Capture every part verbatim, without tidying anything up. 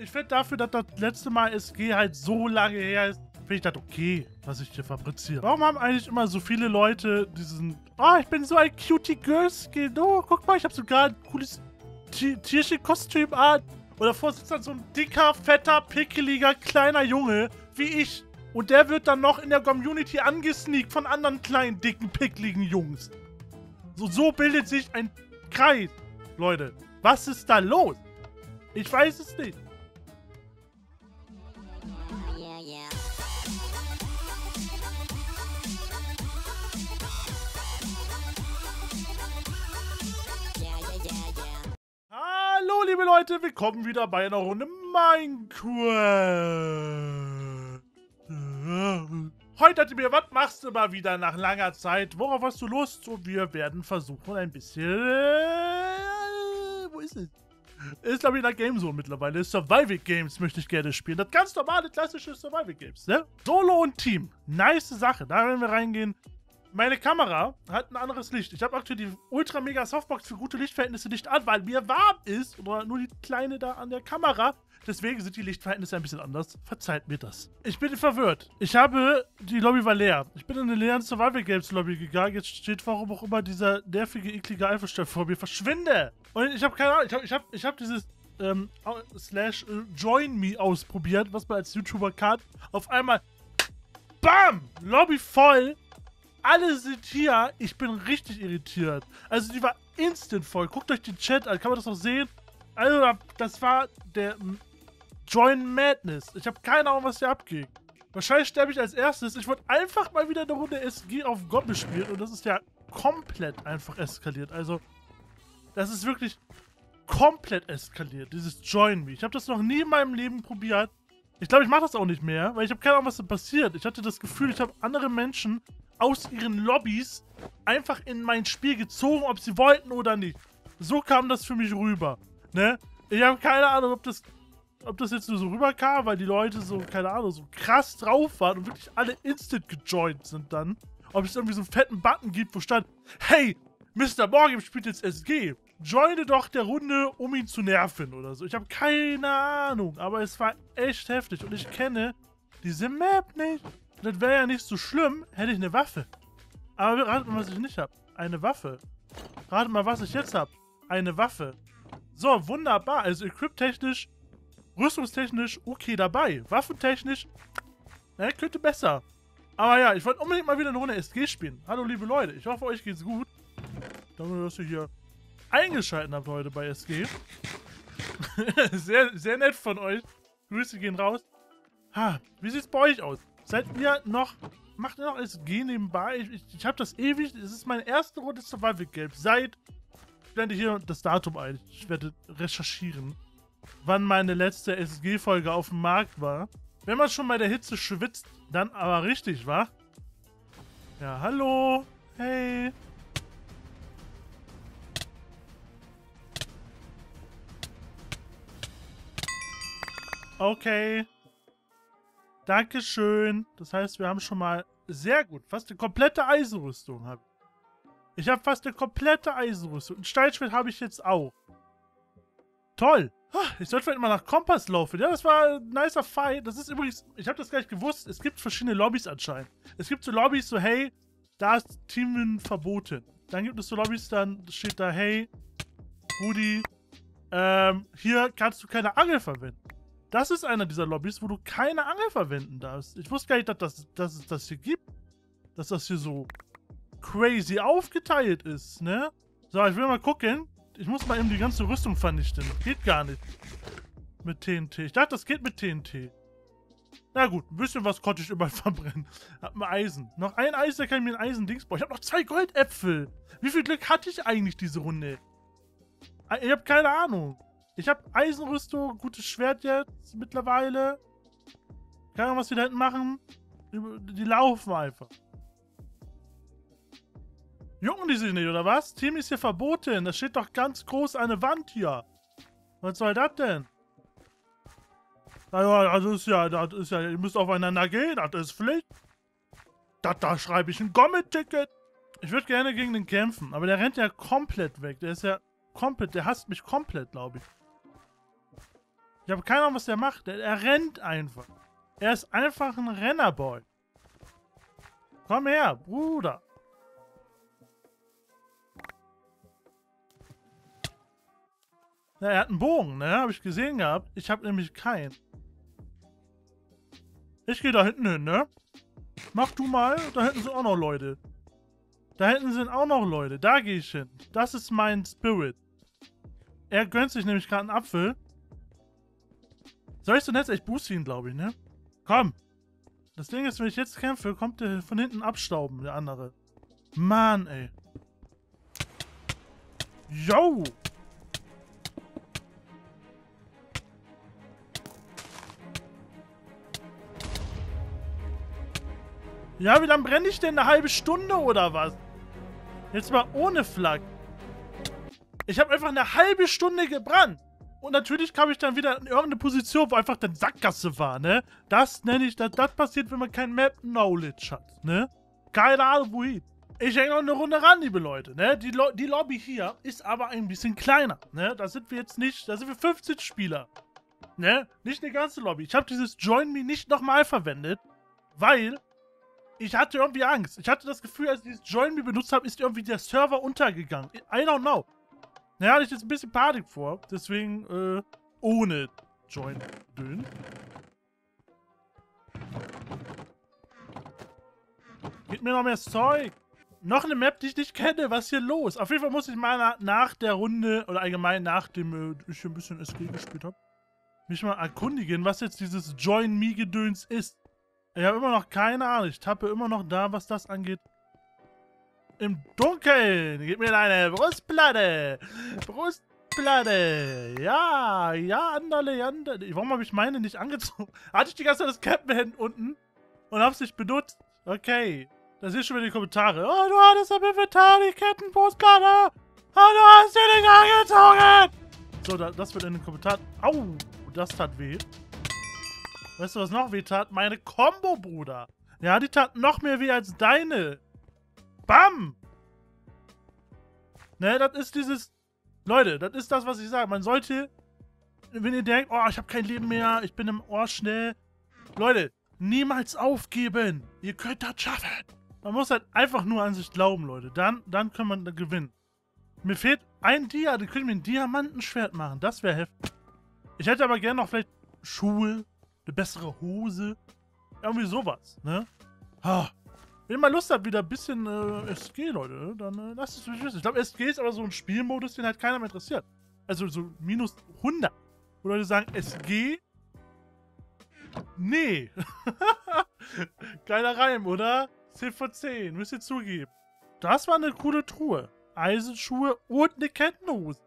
ich finde dafür, dass das letzte Mal S G halt so lange her ist, finde ich das okay, was ich hier fabriziere. Warum haben eigentlich immer so viele Leute diesen... Oh, ich bin so ein Cutie Girl Skin. Oh, guck mal, ich habe sogar ein cooles Tierchen-Kostüm an. Und davor sitzt dann so ein dicker, fetter, pickeliger, kleiner Junge wie ich. Und der wird dann noch in der Community angesneakt von anderen kleinen, dicken, pickligen Jungs. So, so bildet sich ein Kreis. Leute, was ist da los? Ich weiß es nicht. Hallo, liebe Leute, willkommen wieder bei einer Runde Minecraft. Heute hat mir, was machst du mal wieder nach langer Zeit? Worauf hast du Lust? Und wir werden versuchen, ein bisschen... Wo ist es? Ist, glaube ich, in der Gamezone mittlerweile. Survival Games möchte ich gerne spielen. Das ganz normale, klassische Survival Games, ne? Solo und Team. Nice Sache. Da werden wir reingehen. Meine Kamera hat ein anderes Licht. Ich habe aktuell die Ultra-Mega-Softbox für gute Lichtverhältnisse nicht an, weil mir warm ist. Oder nur die kleine da an der Kamera. Deswegen sind die Lichtverhältnisse ein bisschen anders. Verzeiht mir das. Ich bin verwirrt. Ich habe... Die Lobby war leer. Ich bin in eine leeren Survival-Games-Lobby gegangen. Jetzt steht, warum auch immer, dieser nervige, eklige Alpha-Stern vor mir. Verschwinde! Und ich habe keine Ahnung. Ich habe ich hab, ich hab dieses... Ähm, slash äh, Join Me ausprobiert, was man als YouTuber kann. Auf einmal... Bam! Lobby voll! Alle sind hier. Ich bin richtig irritiert. Also die war instant voll. Guckt euch den Chat an. Kann man das noch sehen? Also das war der Join Madness. Ich habe keine Ahnung, was hier abging. Wahrscheinlich sterbe ich als erstes. Ich wollte einfach mal wieder eine Runde S G auf Gomme spielen. Und das ist ja komplett einfach eskaliert. Also das ist wirklich komplett eskaliert. Dieses Join Me. Ich habe das noch nie in meinem Leben probiert. Ich glaube, ich mache das auch nicht mehr. Weil ich habe keine Ahnung, was da passiert. Ich hatte das Gefühl, ich habe andere Menschen... aus ihren Lobbys einfach in mein Spiel gezogen, ob sie wollten oder nicht. So kam das für mich rüber. Ne? Ich habe keine Ahnung, ob das, ob das jetzt nur so rüberkam, weil die Leute so, keine Ahnung, so krass drauf waren und wirklich alle instant gejoint sind dann. Ob es irgendwie so einen fetten Button gibt, wo stand, hey, MrMoregame spielt jetzt S G. Joine doch der Runde, um ihn zu nerven oder so. Ich habe keine Ahnung, aber es war echt heftig und ich kenne diese Map nicht. Das wäre ja nicht so schlimm, hätte ich eine Waffe. Aber ratet mal, was ich nicht habe. Eine Waffe. Ratet mal, was ich jetzt habe. Eine Waffe. So, wunderbar. Also equip-technisch, rüstungstechnisch okay dabei. Waffentechnisch, na, könnte besser. Aber ja, ich wollte unbedingt mal wieder eine Runde S G spielen. Hallo, liebe Leute. Ich hoffe, euch geht's gut. Damit, dass ihr hier eingeschaltet habt heute bei S G. sehr, sehr nett von euch. Grüße gehen raus. Ha, wie sieht's bei euch aus? Seid ihr noch... Macht ihr noch S G nebenbei? Ich, ich, ich habe das ewig... Es ist meine erste Runde Survival Game. Seit... Ich blende hier das Datum ein. Ich werde recherchieren, wann meine letzte S G-Folge auf dem Markt war. Wenn man schon bei der Hitze schwitzt, dann aber richtig, wa? Ja, hallo. Hey. Okay. Dankeschön. Das heißt, wir haben schon mal sehr gut. Fast eine komplette Eisenrüstung. Hab. Ich habe fast eine komplette Eisenrüstung. Ein Steinschwert habe ich jetzt auch. Toll. Ich sollte vielleicht mal nach Kompass laufen. Ja, das war ein nicer Fight. Das ist übrigens, ich habe das gleich gewusst, es gibt verschiedene Lobbys anscheinend. Es gibt so Lobbys, so hey, da ist Teamen verboten. Dann gibt es so Lobbys, dann steht da, hey, Rudi, ähm, hier kannst du keine Angel verwenden. Das ist einer dieser Lobbys, wo du keine Angel verwenden darfst. Ich wusste gar nicht, dass, das, dass es das hier gibt. Dass das hier so crazy aufgeteilt ist, ne? So, ich will mal gucken. Ich muss mal eben die ganze Rüstung vernichten. Geht gar nicht. Mit T N T. Ich dachte, das geht mit T N T. Na gut, ein bisschen was konnte ich überall verbrennen. Hab mal Eisen. Noch ein Eisen, da kann ich mir ein Eisendings bauen. Ich habe noch zwei Goldäpfel. Wie viel Glück hatte ich eigentlich diese Runde? Ich habe keine Ahnung. Ich habe Eisenrüstung, gutes Schwert jetzt mittlerweile. Keine Ahnung, was wir da hinten machen. Die laufen einfach. Jucken die sich nicht, oder was? Team ist hier verboten. Da steht doch ganz groß eine Wand hier. Was soll das denn? Naja, das ist ja, das ist ja, ihr müsst aufeinander gehen. Das ist Pflicht. Da, da schreibe ich ein Gomme-Ticket. Ich würde gerne gegen den kämpfen, aber der rennt ja komplett weg. Der ist ja komplett, der hasst mich komplett, glaube ich. Ich habe keine Ahnung, was der macht. Er, er rennt einfach. Er ist einfach ein Rennerboy. Komm her, Bruder. Ja, er hat einen Bogen, ne? Habe ich gesehen gehabt. Ich habe nämlich keinen. Ich gehe da hinten hin, ne? Mach du mal. Da hinten sind auch noch Leute. Da hinten sind auch noch Leute. Da gehe ich hin. Das ist mein Spirit. Er gönnt sich nämlich gerade einen Apfel. Soll ich so nett? Ich booste ihn, glaube ich, ne? Komm. Das Ding ist, wenn ich jetzt kämpfe, kommt der von hinten abstauben, der andere. Mann, ey. Yo. Ja, wie lange brenne ich denn? Eine halbe Stunde oder was? Jetzt mal ohne Flak. Ich habe einfach eine halbe Stunde gebrannt. Und natürlich kam ich dann wieder in irgendeine Position, wo einfach dann Sackgasse war, ne? Das nenne ich, das, das passiert, wenn man kein Map-Knowledge hat, ne? Keine Ahnung, wohin. Ich hänge noch eine Runde ran, liebe Leute, ne? Die, Lo die Lobby hier ist aber ein bisschen kleiner, ne? Da sind wir jetzt nicht, da sind wir fünfzehn Spieler, ne? Nicht eine ganze Lobby. Ich habe dieses Join Me nicht nochmal verwendet, weil... Ich hatte irgendwie Angst. Ich hatte das Gefühl, als ich dieses Join Me benutzt habe, ist irgendwie der Server untergegangen. I don't know. Naja, hatte ich jetzt ein bisschen Panik vor. Deswegen, äh, ohne Join Me. Gib mir noch mehr Zeug. Noch eine Map, die ich nicht kenne. Was ist hier los? Auf jeden Fall muss ich mal nach der Runde, oder allgemein nachdem ich ein bisschen S G gespielt habe, mich mal erkundigen, was jetzt dieses Join Me Gedöns ist. Ich habe immer noch keine Ahnung. Ich tappe immer noch da, was das angeht. Im Dunkeln. Gib mir deine Brustplatte. Brustplatte. Ja, ja, Anderle, Anderle. Warum habe ich meine nicht angezogen? Hatte ich die ganze Zeit das Captain unten und habe es nicht benutzt? Okay. Da sehe ich schon wieder die Kommentare. Oh, du hattest am Inventar die Kettenbrustplatte. Oh, du hast sie nicht angezogen. So, das wird in den Kommentaren. Au, das tat weh. Weißt du, was noch weh tat? Meine Combo, Bruder. Ja, die tat noch mehr weh als deine. Bam! Ne, das ist dieses... Leute, das ist das, was ich sage. Man sollte, wenn ihr denkt, oh, ich habe kein Leben mehr, ich bin im Ohr schnell. Leute, niemals aufgeben. Ihr könnt das schaffen. Man muss halt einfach nur an sich glauben, Leute. Dann, dann kann man gewinnen. Mir fehlt ein Dia. Die können mir ein Diamantenschwert machen. Das wäre heftig. Ich hätte aber gerne noch vielleicht Schuhe. Eine bessere Hose. Irgendwie sowas, ne? Ha. Wenn ihr mal Lust habt, wieder ein bisschen äh, S G, Leute, dann äh, lasst es mich wissen. Ich glaube, S G ist aber so ein Spielmodus, den halt keiner mehr interessiert. Also so minus hundert. Wo Leute sagen, S G? Nee. Geiler Reim, oder? zehn von zehn, müsst ihr zugeben. Das war eine coole Truhe. Eisenschuhe und eine Kettenhose.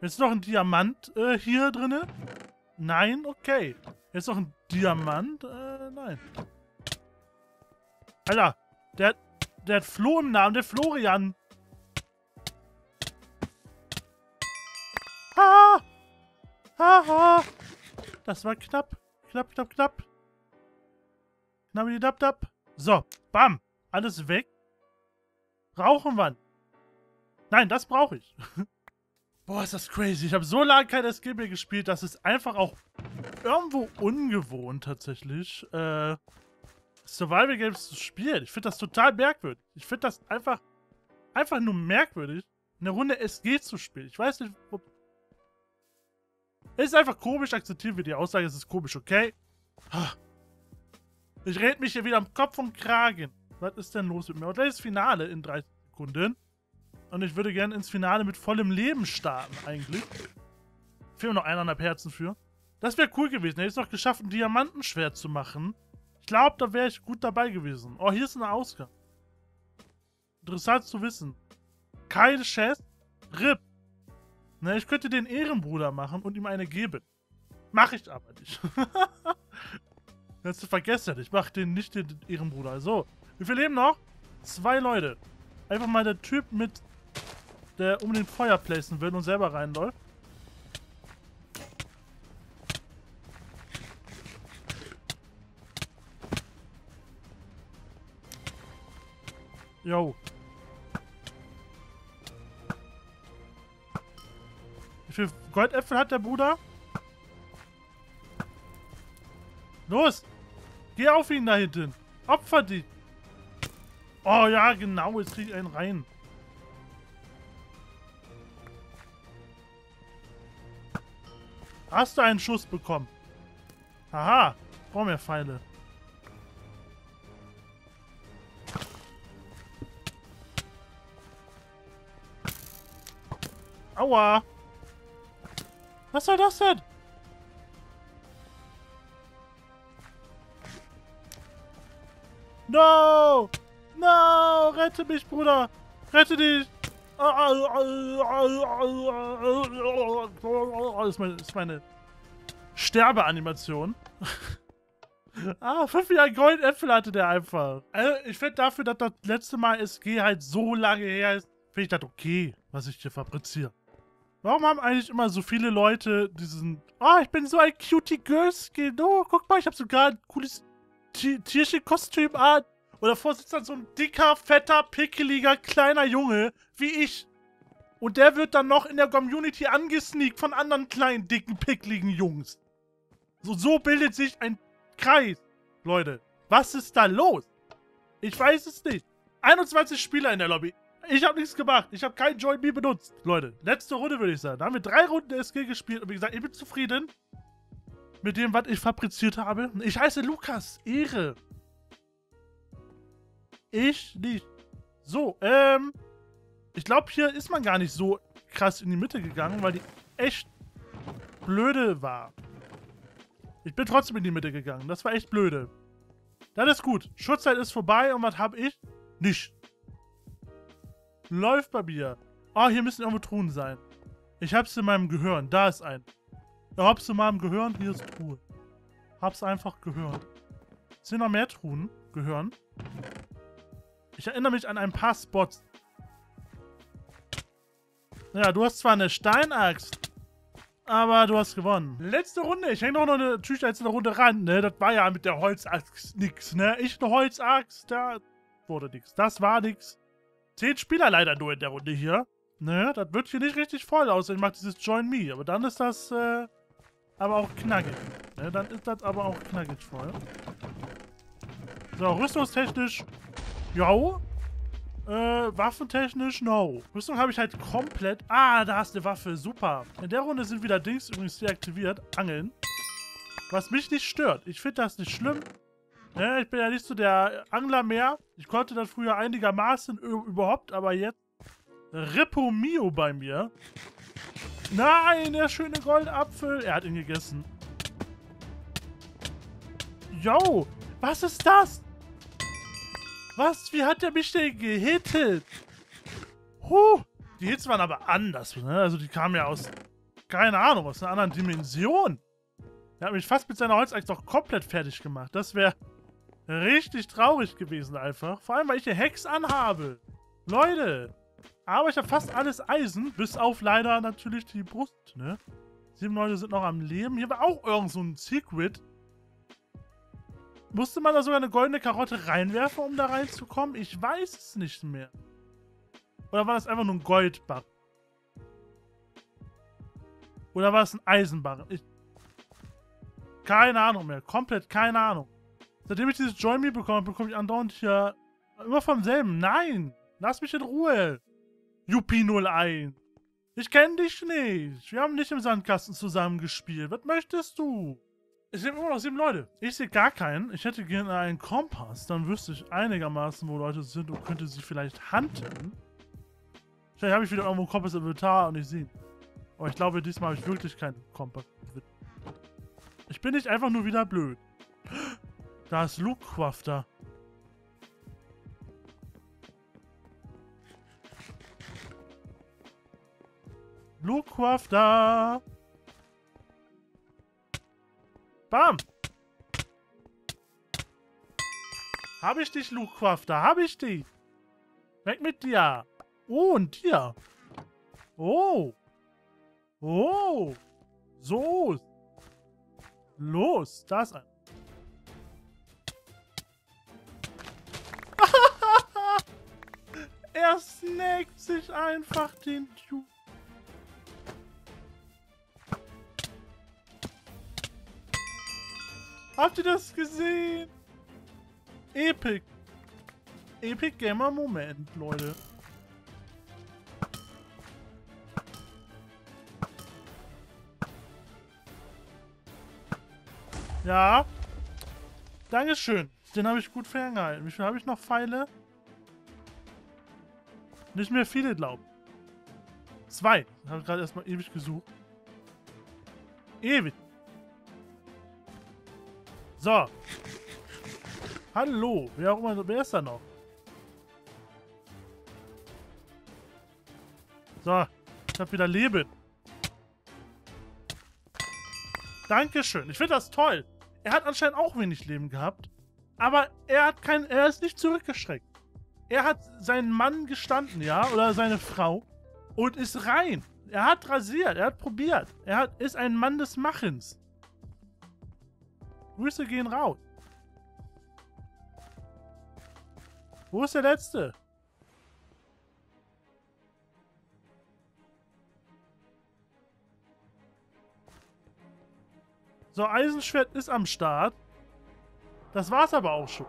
Jetzt noch ein Diamant äh, hier drinne. Nein, okay. Jetzt noch ein Diamant? Äh, nein. Alter, der, der hat Flo im Namen, der Florian. Ha! Ha, ha! Das war knapp. Knapp, knapp, knapp. Knabbi, dab, dab. So, bam. Alles weg. Rauchen wir. Nein, das brauche ich. Boah, ist das crazy. Ich habe so lange kein S G mehr gespielt, dass es einfach auch irgendwo ungewohnt tatsächlich äh, Survival Games zu spielen. Ich finde das total merkwürdig. Ich finde das einfach einfach nur merkwürdig, eine Runde S G zu spielen. Ich weiß nicht, ob... Es ist einfach komisch, akzeptieren wir die Aussage, es ist komisch, okay? Ich rede mich hier wieder am Kopf und Kragen. Was ist denn los mit mir? Und das ist das Finale in dreißig Sekunden. Und ich würde gerne ins Finale mit vollem Leben starten, eigentlich. Fehlen noch eineinhalb Herzen für. Das wäre cool gewesen. Hätte ich es noch geschafft, ein Diamantenschwert zu machen. Ich glaube, da wäre ich gut dabei gewesen. Oh, hier ist ein Ausgang. Interessant zu wissen. Keine Chest. R I P. Ne, ich könnte den Ehrenbruder machen und ihm eine geben. Mache ich aber nicht. Jetzt vergesst ihr, ich mache den nicht den Ehrenbruder. So, wie viel leben noch? Zwei Leute. Einfach mal der Typ mit... der unbedingt Feuer placen will und selber reinläuft. Yo. Wie viel Goldäpfel hat der Bruder? Los! Geh auf ihn da hinten! Opfer dich! Oh ja, genau, jetzt krieg ich einen rein. Hast du einen Schuss bekommen? Haha, brauch mehr Pfeile. Aua! Was soll das denn? No! No! Rette mich, Bruder! Rette dich! Das ist meine, ist meine Sterbeanimation. Ah, fünf Milliarden Goldäpfel hatte der einfach. Also ich finde dafür, dass das letzte Mal S G halt so lange her ist, finde ich das okay, was ich hier fabriziere. Warum haben eigentlich immer so viele Leute diesen... Oh, ich bin so ein Cutie Girl Skin. Oh, guck mal, ich habe sogar ein cooles Tierchen-Kostüm an. Und davor sitzt dann so ein dicker, fetter, pickeliger, kleiner Junge wie ich. Und der wird dann noch in der Community angesneakt von anderen kleinen, dicken, pickeligen Jungs. So, so bildet sich ein Kreis. Leute, was ist da los? Ich weiß es nicht. einundzwanzig Spieler in der Lobby. Ich habe nichts gemacht. Ich habe kein Join Me benutzt. Leute, letzte Runde würde ich sagen. Da haben wir drei Runden S G gespielt. Und wie gesagt, ich bin zufrieden mit dem, was ich fabriziert habe. Ich heiße Lukas. Ehre. Ich nicht. So, ähm. Ich glaube, hier ist man gar nicht so krass in die Mitte gegangen, weil die echt blöde war. Ich bin trotzdem in die Mitte gegangen. Das war echt blöde. Das ist gut. Schutzzeit ist vorbei und was habe ich? Nicht. Läuft bei mir. Oh, hier müssen irgendwo Truhen sein. Ich hab's in meinem Gehirn. Da ist ein. Da hab's in meinem Gehirn. Hier ist Truhe. Hab's einfach gehört. Sind noch mehr Truhen? Gehirn? Ich erinnere mich an ein paar Spots. Ja, du hast zwar eine Steinaxt, aber du hast gewonnen. Letzte Runde. Ich hänge doch noch eine, natürlich jetzt eine Runde ran, ne? Das war ja mit der Holzaxt nix, ne? Ich eine Holzaxt, da wurde nix. Das war nix. Zehn Spieler leider nur in der Runde hier. Ne? Das wird hier nicht richtig voll aus. Ich mache dieses Join Me. Aber dann ist das äh, aber auch knackig. Ne? Dann ist das aber auch knackig voll. So, rüstungstechnisch... Jo. Äh, waffentechnisch, no. Rüstung habe ich halt komplett... Ah, da hast du eine Waffe. Super. In der Runde sind wieder Dings übrigens deaktiviert. Angeln. Was mich nicht stört. Ich finde das nicht schlimm. Ja, ich bin ja nicht so der Angler mehr. Ich konnte das früher einigermaßen überhaupt, aber jetzt... Repo Mio bei mir. Nein, der schöne Goldapfel. Er hat ihn gegessen. Jo. Was ist das? Was? Wie hat der mich denn gehittet? Huh. Die Hits waren aber anders, ne? Also die kamen ja aus, keine Ahnung, aus einer anderen Dimension. Er hat mich fast mit seiner Holzaxt auch komplett fertig gemacht. Das wäre richtig traurig gewesen einfach. Vor allem, weil ich eine Hex anhabe. Leute. Aber ich habe fast alles Eisen, bis auf leider natürlich die Brust, ne? Sieben Leute sind noch am Leben. Hier war auch irgend so ein Secret. Musste man da sogar eine goldene Karotte reinwerfen, um da reinzukommen? Ich weiß es nicht mehr. Oder war das einfach nur ein Goldbarren? Oder war es ein Eisenbarren? Ich... Keine Ahnung mehr. Komplett keine Ahnung. Seitdem ich dieses Join Me bekomme, bekomme ich andauernd hier immer vom selben. Nein! Lass mich in Ruhe! Juppie null eins! Ich kenne dich nicht! Wir haben nicht im Sandkasten zusammengespielt. Was möchtest du? Es sind immer noch sieben Leute. Ich sehe gar keinen. Ich hätte gerne einen Kompass. Dann wüsste ich einigermaßen, wo Leute sind und könnte sie vielleicht handeln. Vielleicht habe ich wieder irgendwo einen Kompass im Inventar und ich sehe ihn. Aber ich glaube, diesmal habe ich wirklich keinen Kompass. Ich bin nicht einfach nur wieder blöd. Da ist Luke Crafter. Luke Crafter. Bam! Hab ich dich, Luke Crafter? Hab ich dich! Weg mit dir! Oh, ein Tier! Oh! Oh! So! Los! Da ist ein... Er snackt sich einfach den Ju... Habt ihr das gesehen? Epic. Epic Gamer Moment, Leute. Ja. Dankeschön. Den habe ich gut ferngehalten. Wie viel habe ich noch Pfeile? Nicht mehr viele, glaube ich. Zwei. Habe ich gerade erstmal ewig gesucht. Ewig. So. Hallo. Wer auch immer, wer ist da noch? So. Ich habe wieder Leben. Dankeschön. Ich finde das toll. Er hat anscheinend auch wenig Leben gehabt, aber er hat kein, er ist nicht zurückgeschreckt. Er hat seinen Mann gestanden, ja, oder seine Frau und ist rein. Er hat rasiert, er hat probiert. Er hat, ist ein Mann des Machens. Grüße gehen raus. Wo ist der Letzte? So, Eisenschwert ist am Start. Das war's aber auch schon.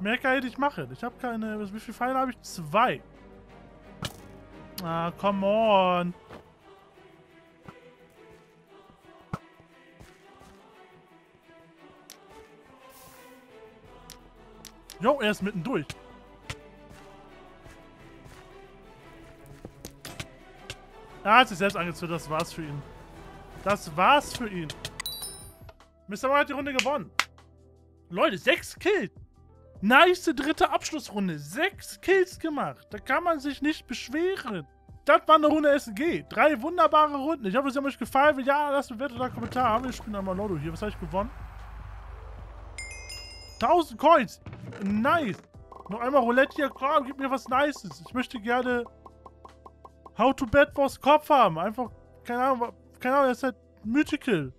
Mehr kann ich nicht machen. Ich habe keine... Wie viele Pfeile habe ich? Zwei. Ah, come on. Jo, er ist mittendurch. Er hat sich selbst angezündet. Das war's für ihn. Das war's für ihn. Mister Moore hat die Runde gewonnen. Leute, sechs Kills. Nice dritte Abschlussrunde. Sechs Kills gemacht. Da kann man sich nicht beschweren. Das war eine Runde S N G. Drei wunderbare Runden. Ich hoffe, es hat euch gefallen. Wenn ja, lasst ein Wert oder einen Kommentar. Wir spielen einmal Lodo hier. Was habe ich gewonnen? tausend Coins. Nice. Noch einmal Roulette hier. Komm, gib mir was Nices. Ich möchte gerne How to Bad Boss Kopf haben. Einfach, keine Ahnung, keine Ahnung, das ist halt Mythical.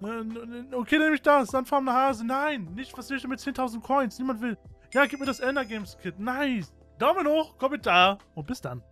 Okay, nehme ich das. Dann farmende Hase. Nein, nicht. Was will ich denn mit zehntausend Coins? Niemand will. Ja, gib mir das Ender Games Kit. Nice. Daumen hoch, Kommentar und bis dann.